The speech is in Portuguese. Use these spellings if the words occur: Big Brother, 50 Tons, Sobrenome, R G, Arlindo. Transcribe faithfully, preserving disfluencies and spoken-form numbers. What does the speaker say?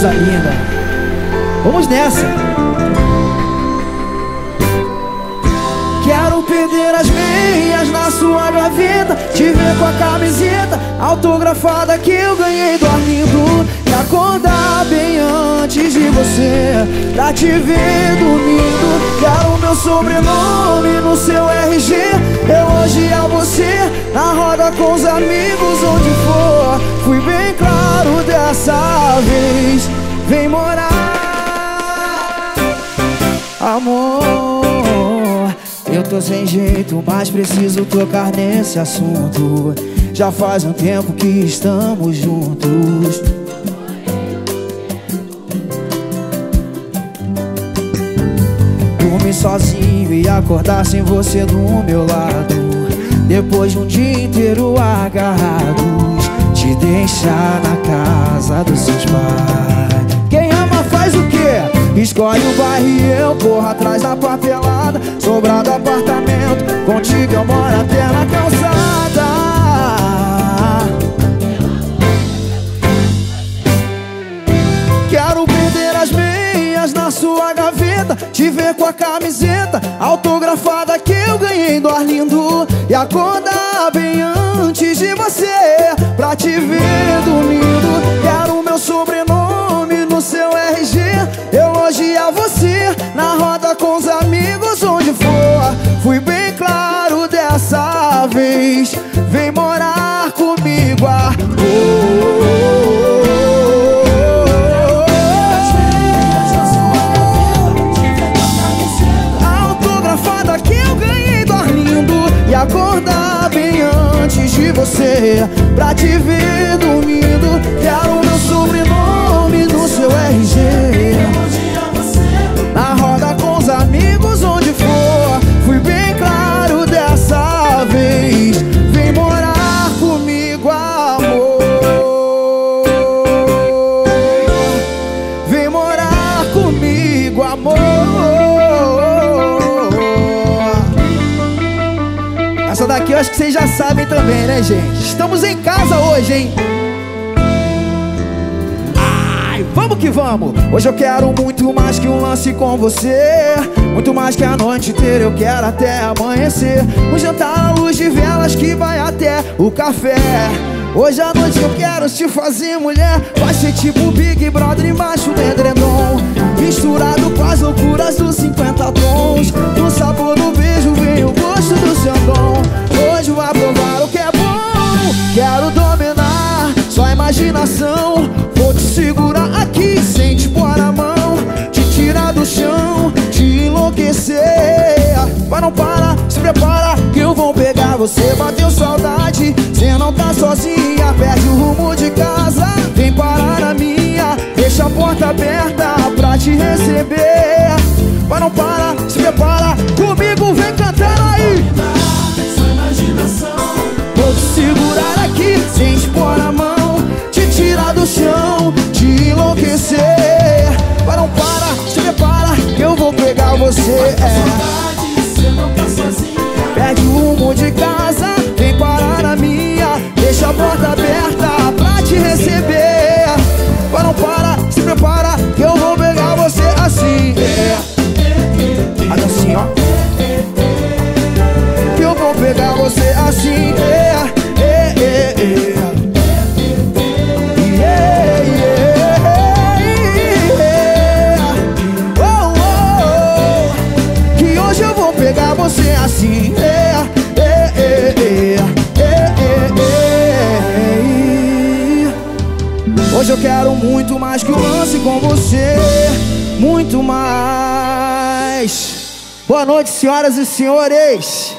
coisa linda. Vamos nessa. Quero perder as meias na sua gaveta, te ver com a camiseta autografada que eu ganhei do Arlindo, e acordar bem antes de você, pra te ver dormindo. Quero meu sobrenome no seu R G, elogiar você na roda com os amigos onde for. Fui bem claro dessa vez, vem morar. Amor, eu tô sem jeito, mas preciso tocar nesse assunto. Já faz um tempo que estamos juntos. Dormir sozinho e acordar sem você do meu lado, depois de um dia inteiro agarrados, te deixar na casa dos seus pais. Quem ama faz o quê? Escolhe o bairro e eu corro atrás da papelada. Sobrado apartamento, contigo eu moro até na calçada. Quero perder as meias na sua gaveta, te ver com a camiseta autografada que eu ganhei do Arlindo, e acordar bem antes de você, pra te ver dormindo. Quero meu sobrenome no seu R G, elogiar você na roda com os amigos onde for. Fui bem claro dessa vez, vem morar comigo agora. Acordar bem antes de você, pra te ver dormindo. Quero meu sobrenome no seu R G, na roda com os amigos onde for. Fui bem claro dessa vez, vem morar comigo, amor. Vem morar comigo, amor. Essa daqui eu acho que vocês já sabem também, né, gente? Estamos em casa hoje, hein? Ai, vamos que vamos! Hoje eu quero muito mais que um lance com você, muito mais que a noite inteira, eu quero até amanhecer. Um jantar à luz de velas que vai até o café. Hoje à noite eu quero te fazer mulher, vai ser tipo Big Brother embaixo do edredom, misturado com as loucuras dos cinquenta tons. No sabor do beijo vem o gosto do seu dom. Hoje vou provar o que é bom. Quero dominar sua imaginação. Vou te segurar aqui sem te pôr na mão, te tirar do chão, te enlouquecer. Mas não para, se prepara que eu vou pegar você. Bateu saudade, cê não tá sozinha. Perde o rumo de casa, vem parar na minha. Deixa a porta aberta pra te receber. Mas não para, se prepara, comigo vem cantando aí. Sua imaginação. Vou te segurar aqui, sem te pôr na mão, te tirar do chão, te enlouquecer. Mas não para, se prepara, que eu vou pegar você. É. Você não tá sozinha. Perde o rumo de casa, vem parar na minha. Deixa a porta aberta pra te receber. Mas não para, se prepara, que eu vou pegar você assim. É. Olha assim, ó. Que eu vou pegar você assim. Yeah, yeah, yeah, yeah, yeah, yeah. Oh, oh, oh. Que hoje eu vou pegar você assim. Yeah, yeah, yeah, yeah, yeah, yeah. Hoje eu quero muito mais que um lance com você, muito mais. Boa noite, senhoras e senhores.